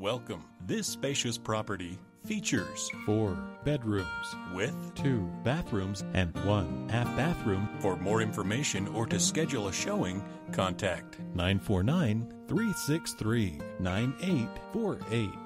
Welcome. This spacious property features 4 bedrooms with 2 bathrooms and 1 half bathroom. For more information or to schedule a showing, contact 949-363-9848.